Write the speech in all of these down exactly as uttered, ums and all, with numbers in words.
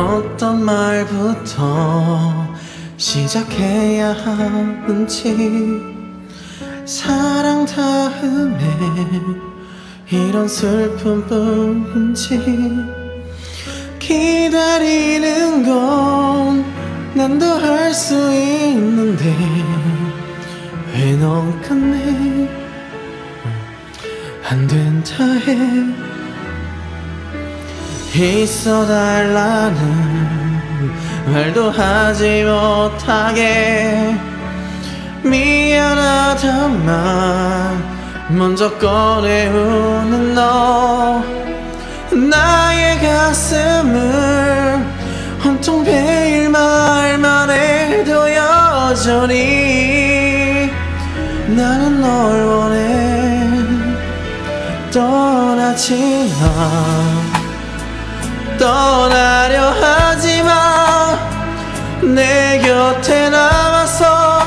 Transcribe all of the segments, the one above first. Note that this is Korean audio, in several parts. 어떤 말부터 시작해야 하는지 사랑 다음에 이런 슬픔뿐인지 기다리는 건 난도 할 수 있는데 왜 넌 끝내 안 된다 해. 있어달라는 말도 하지 못하게 미안하다만 먼저 꺼내우는 너, 나의 가슴을 온통 베일 말만 해도 여전히 나는 널 원해. 떠나지 마, 떠나려 하지마. 내 곁에 남아서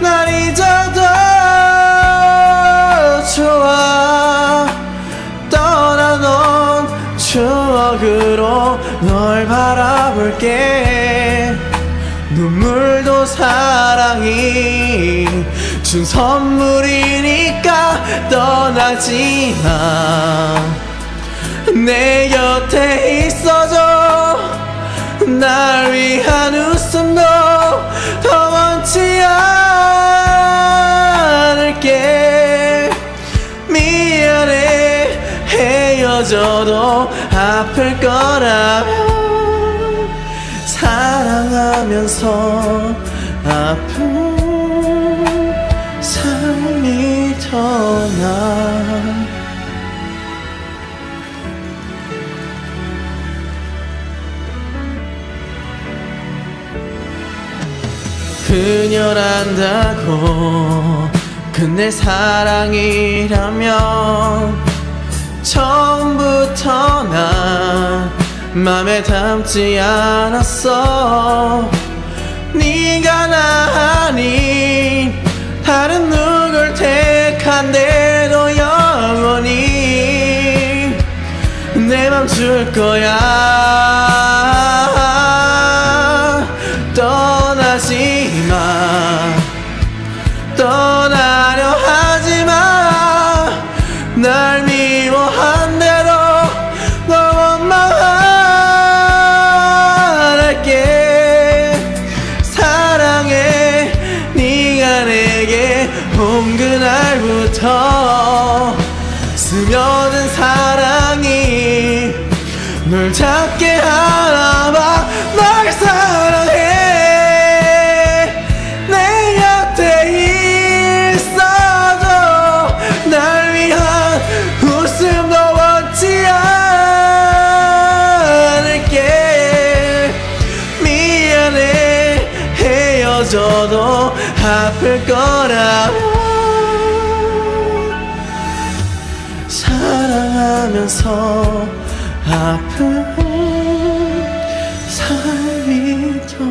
날 잊어도 좋아. 떠나 넌 추억으로 널 바라볼게. 눈물도 사랑이 준 선물이니까 떠나지 마. 내 곁에 있어줘. 날 위한 웃음도 더 원치 않을게. 미안해, 헤어져도 아플 거라면 사랑하면서 아픈 삶이 더 나아. 그녀를 안다고 그내 사랑이라면 처음부터 난 맘에 담지 않았어. 네가 나 아닌 다른 누굴 택한대도 영원히 내 맘 줄 거야. 떠나려 하지마. 날 미워한 대로 널 원망할게. 사랑해, 네가 내게 온 그날부터 스며든 사랑이 널 잡게 하나봐. 널 사랑해. 저도 아플 거라면 사랑하면서 아픈 삶이 더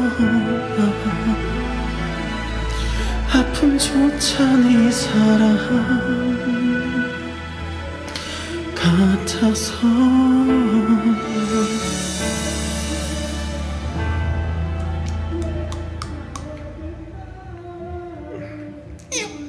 나아. 아픔조차 네 사랑 같아서. Yeah.